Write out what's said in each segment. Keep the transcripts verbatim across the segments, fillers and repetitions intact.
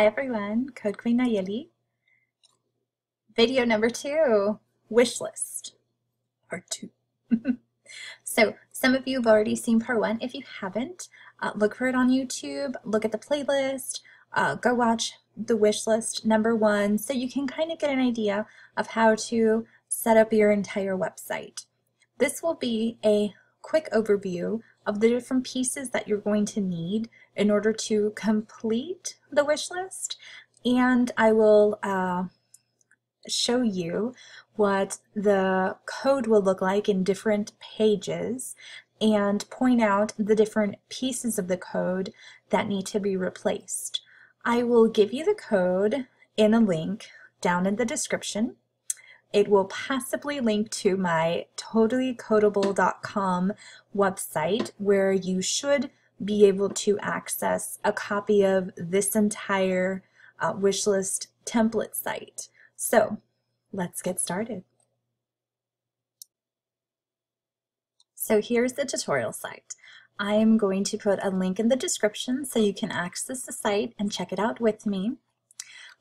Hi everyone, Code Queen Nayeli. Video number two, wish list, part two. So some of you have already seen part one. If you haven't, uh, look for it on YouTube, look at the playlist, uh, go watch the wish list number one so you can kind of get an idea of how to set up your entire website. This will be a quick overview of the different pieces that you're going to need in order to complete the wish list, and I will uh, show you what the code will look like in different pages and point out the different pieces of the code that need to be replaced. I will give you the code in a link down in the description. It will possibly link to my totally codable dot com website, where you should be able to access a copy of this entire uh, wish list template site. So let's get started. So here's the tutorial site. I am going to put a link in the description so you can access the site and check it out with me.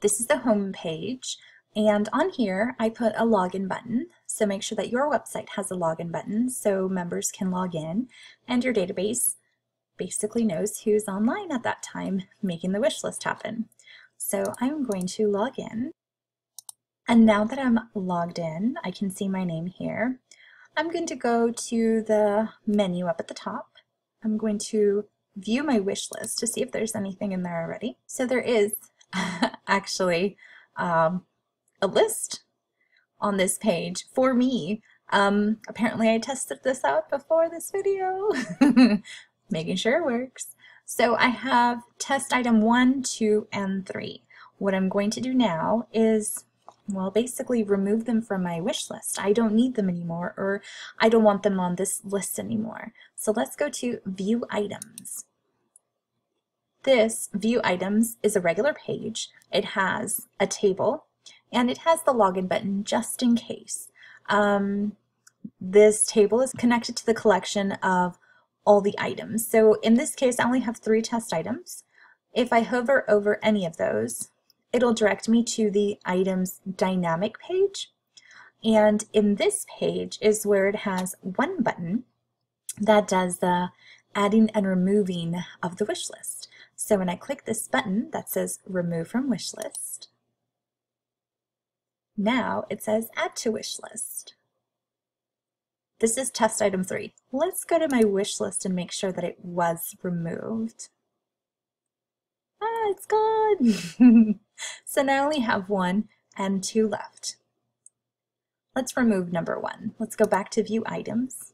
This is the home page. And on here, I put a login button, so make sure that your website has a login button so members can log in, and your database basically knows who's online at that time making the wish list happen. So I'm going to log in, and now that I'm logged in, I can see my name here. I'm going to go to the menu up at the top. I'm going to view my wish list to see if there's anything in there already. So there is actually um, a list on this page for me. Um, apparently I tested this out before this video, making sure it works. So I have test item one, two, and three. What I'm going to do now is, well, basically remove them from my wish list. I don't need them anymore, or I don't want them on this list anymore. So let's go to view items. This view items is a regular page. It has a table, and it has the login button just in case. Um, this table is connected to the collection of all the items. So in this case, I only have three test items. If I hover over any of those, it'll direct me to the items dynamic page. And in this page is where it has one button that does the adding and removing of the wish list. So when I click this button that says remove from wish list, now it says add to wish list. This is test item three. Let's go to my wish list and make sure that it was removed. Ah, it's gone. So now I only have one and two left. Let's remove number one. Let's go back to view items.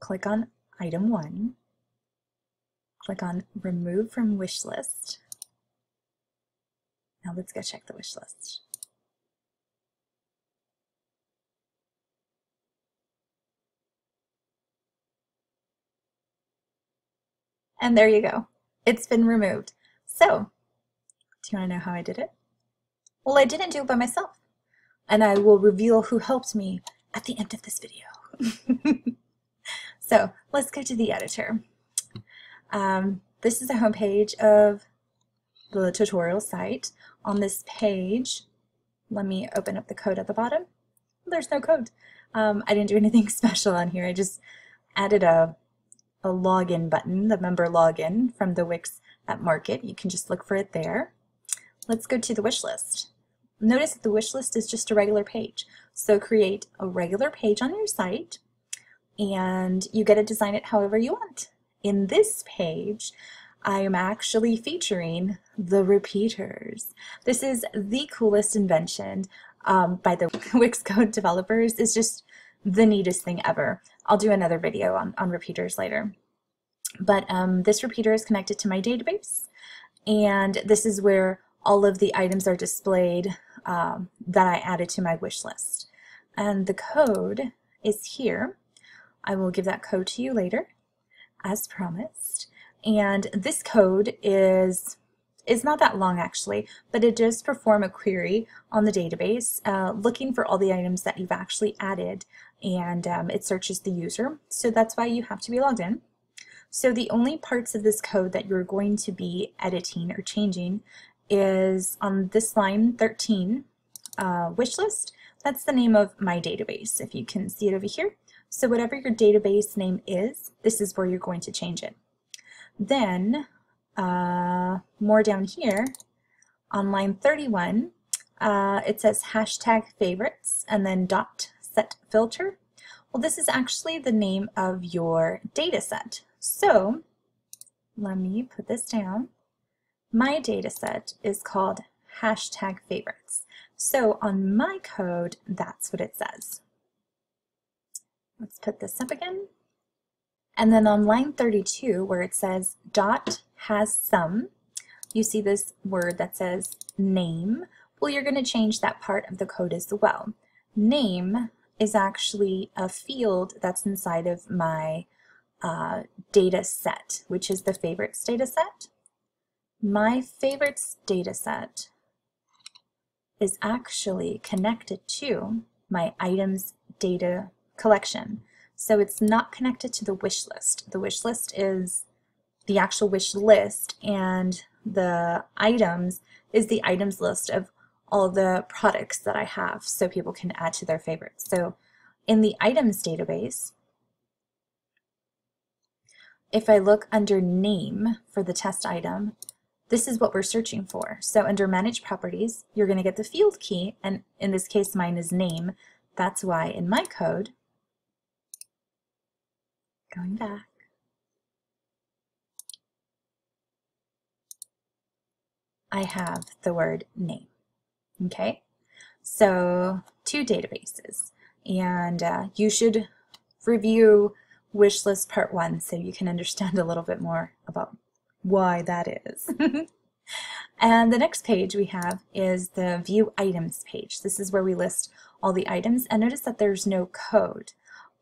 Click on item one. Click on remove from wish list. Now let's go check the wish list. And there you go. It's been removed. So, do you want to know how I did it? Well, I didn't do it by myself, and I will reveal who helped me at the end of this video. So, let's go to the editor. Um, this is a homepage of the tutorial site. On this page, let me open up the code at the bottom. There's no code. Um, I didn't do anything special on here. I just added a, a login button, the member login from the Wix at Market. You can just look for it there. Let's go to the wish list. Notice that the wish list is just a regular page. So create a regular page on your site, and you get to design it however you want. In this page, I am actually featuring the repeaters. This is the coolest invention um, by the Wix code developers. It's just the neatest thing ever. I'll do another video on, on repeaters later. But um, this repeater is connected to my database, and this is where all of the items are displayed um, that I added to my wish list. And the code is here. I will give that code to you later, as promised. And this code is, is not that long actually, but it does perform a query on the database uh, looking for all the items that you've actually added, and um, it searches the user. So that's why you have to be logged in. So the only parts of this code that you're going to be editing or changing is on this line thirteen, uh, wish list. That's the name of my database, if you can see it over here. So whatever your database name is, this is where you're going to change it. Then uh, more down here on line thirty-one, uh, it says hashtag favorites and then dot set filter. Well, this is actually the name of your data set. So let me put this down. My data set is called hashtag favorites. So on my code, that's what it says. Let's put this up again. And then on line thirty-two, where it says dot has some, you see this word that says name. Well, you're going to change that part of the code as well. Name is actually a field that's inside of my uh, data set, which is the favorites data set. My favorites data set is actually connected to my items data collection. So it's not connected to the wish list. The wish list is the actual wish list, and the items is the items list of all the products that I have so people can add to their favorites. So in the items database, if I look under name for the test item, this is what we're searching for. So under Manage Properties, you're going to get the field key, and in this case mine is name. That's why in my code, going back, I have the word name. Okay, so two databases, and uh, you should review Wishlist Part one so you can understand a little bit more about why that is. And the next page we have is the View Items page. This is where we list all the items, and notice that there's no code.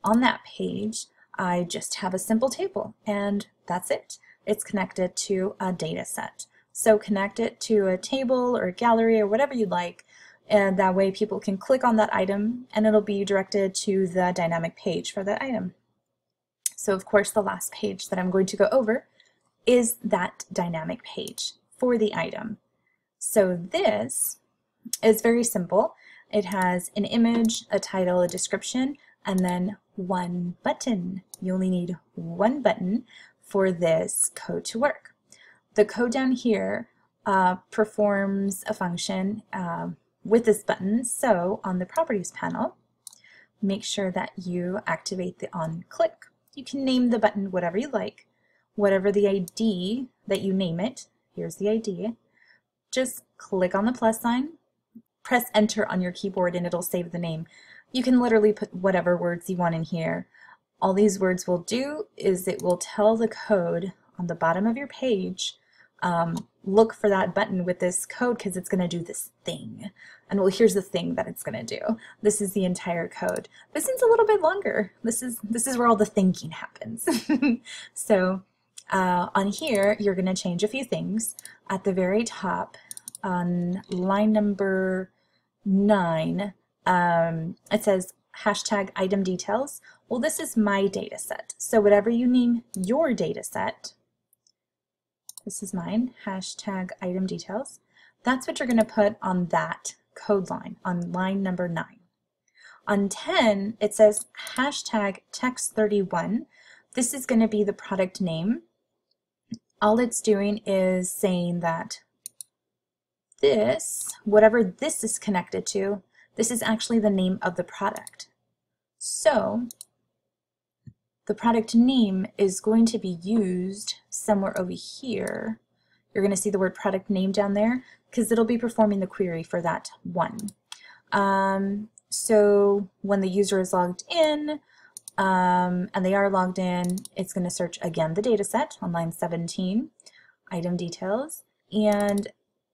On that page, I just have a simple table, and that's it. It's connected to a data set. So connect it to a table or a gallery or whatever you'd like, and that way people can click on that item and it'll be directed to the dynamic page for that item. So of course the last page that I'm going to go over is that dynamic page for the item. So this is very simple. It has an image, a title, a description, and then one button. You only need one button for this code to work. The code down here uh, performs a function uh, with this button. So on the properties panel, make sure that you activate the on click. You can name the button whatever you like, whatever the I D that you name it. Here's the I D. Just click on the plus sign, press enter on your keyboard, and it'll save the name. You can literally put whatever words you want in here. All these words will do is it will tell the code on the bottom of your page, um, look for that button with this code because it's going to do this thing. And well, here's the thing that it's going to do. This is the entire code. This one's a little bit longer. This is, this is where all the thinking happens. So uh, on here, you're going to change a few things. At the very top on line number nine, um, it says hashtag item details. Well, this is my data set. So whatever you name your data set, this is mine, hashtag item details. That's what you're going to put on that code line, on line number nine. On ten, it says hashtag text thirty-one. This is going to be the product name. All it's doing is saying that this, whatever this is connected to, this is actually the name of the product. So the product name is going to be used somewhere over here. You're going to see the word product name down there because it'll be performing the query for that one. Um, so when the user is logged in, um, and they are logged in, it's going to search again the data set on line seventeen, item details, and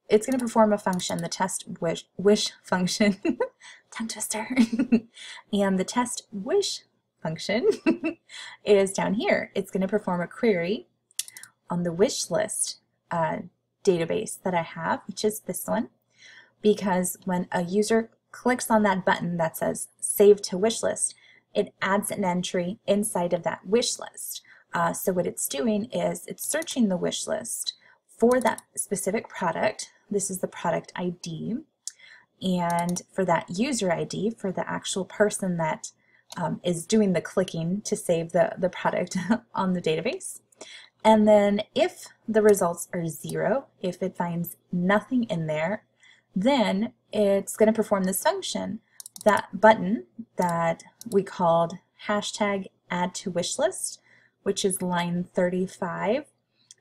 it's going to perform a function, the test wish, wish function, tongue twister, and the test wish function is down here. It's going to perform a query on the wish list uh, database that I have, which is this one, because when a user clicks on that button that says save to wish list, it adds an entry inside of that wish list. Uh, so what it's doing is it's searching the wish list for that specific product. This is the product I D. And for that user I D, for the actual person that um, is doing the clicking to save the, the product on the database. And then if the results are zero, if it finds nothing in there, then it's going to perform this function, that button that we called hashtag add to wish list, which is line thirty-five.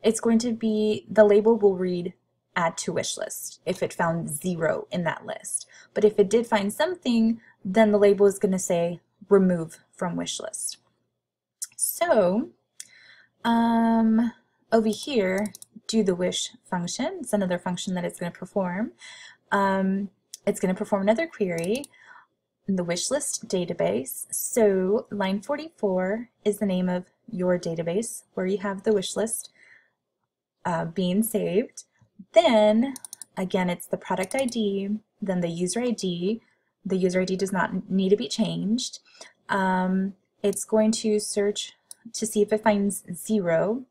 It's going to be, the label will read add to wish list if it found zero in that list. But if it did find something, then the label is going to say remove from wish list. So um, over here, do the wish function. It's another function that it's going to perform. Um, it's going to perform another query in the wish list database. So line forty-four is the name of your database where you have the wish list uh, being saved. Then again, it's the product I D, then the user I D. The user I D does not need to be changed. Um, it's going to search to see if it finds zero.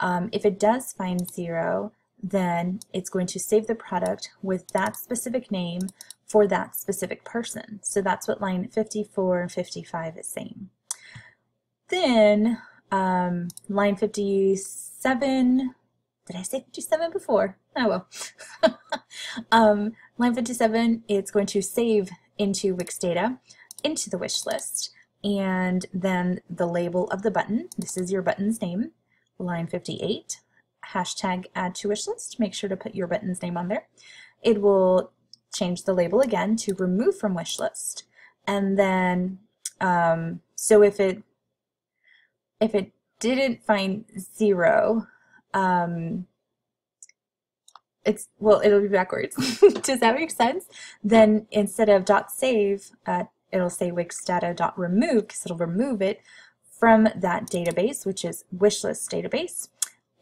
Um, if it does find zero, then it's going to save the product with that specific name for that specific person. So that's what line fifty-four and fifty-five is saying. Then um, line fifty-seven, did I say fifty-seven before? Oh well. um, line fifty-seven, it's going to save into Wix data, into the wish list, and then the label of the button, this is your button's name, line fifty-eight, hashtag add to wish list, make sure to put your button's name on there. It will change the label again to remove from wish list, and then um, so if it if it didn't find zero, um, it's well it'll be backwards. Does that make sense? Then instead of dot save, uh, it'll say Wix data dot remove, because it'll remove it from that database, which is wish list database,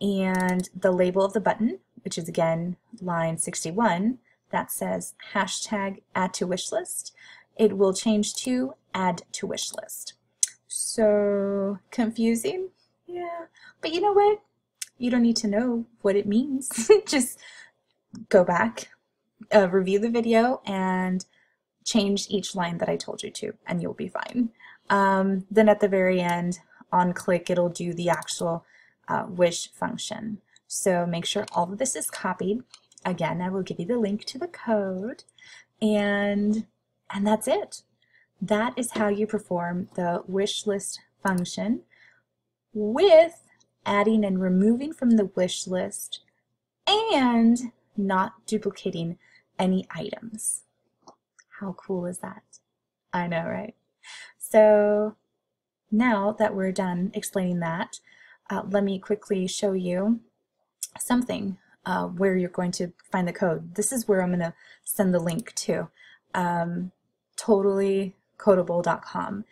and the label of the button, which is again line sixty-one. That says hashtag add to wish list. It will change to add to wish list. So confusing, yeah. But you know what? You don't need to know what it means. Just go back, uh, review the video, and change each line that I told you to, and you'll be fine. Um, then at the very end, on click, it'll do the actual uh, wish function. So make sure all of this is copied. Again, I will give you the link to the code, and and that's it. That is how you perform the wish list function with adding and removing from the wish list and not duplicating any items. How cool is that? I know, right? So now that we're done explaining that, uh, let me quickly show you something. Uh, where you're going to find the code. This is where I'm going to send the link to, um, totally codable dot com.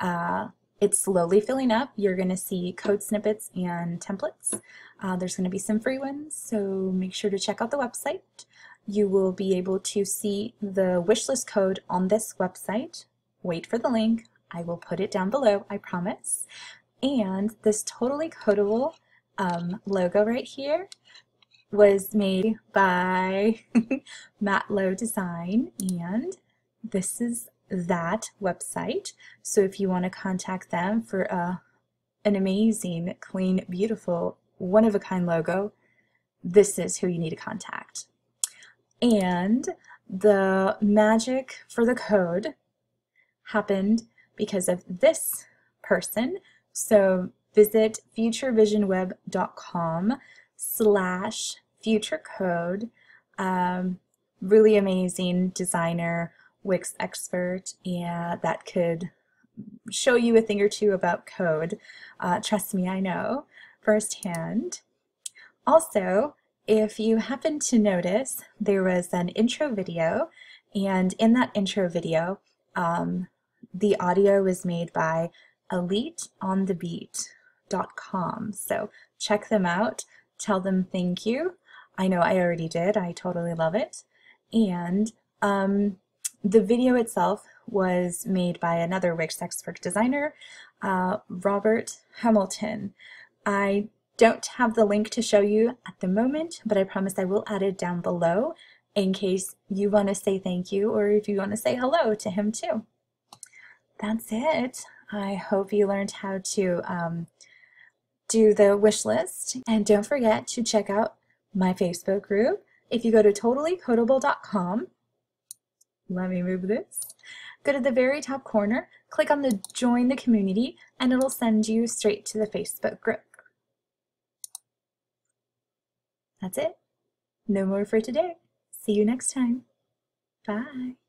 Uh, it's slowly filling up. You're going to see code snippets and templates. Uh, there's going to be some free ones, so make sure to check out the website. You will be able to see the wishlist code on this website. Wait for the link. I will put it down below, I promise. And this Totally Codable um, logo right here was made by Matt Lowe Design, and this is that website. So if you want to contact them for a, an amazing, clean, beautiful, one-of-a-kind logo, this is who you need to contact. And the magic for the code happened because of this person. So visit future vision web dot com slash future code. Um, really amazing designer, Wix expert, and that could show you a thing or two about code. Uh, trust me, I know firsthand. Also, if you happen to notice, there was an intro video, and in that intro video, um, the audio was made by elite on the beat dot com. So check them out. Tell them thank you. I know I already did. I totally love it. And um, the video itself was made by another Wix expert designer, uh, Robert Hamilton. I don't have the link to show you at the moment, but I promise I will add it down below in case you want to say thank you or if you want to say hello to him too. That's it. I hope you learned how to um, do the wish list, and don't forget to check out my Facebook group. If you go to totally codable dot com, let me move this, go to the very top corner, click on the join the community, and it'll send you straight to the Facebook group. That's it. No more for today. See you next time. Bye.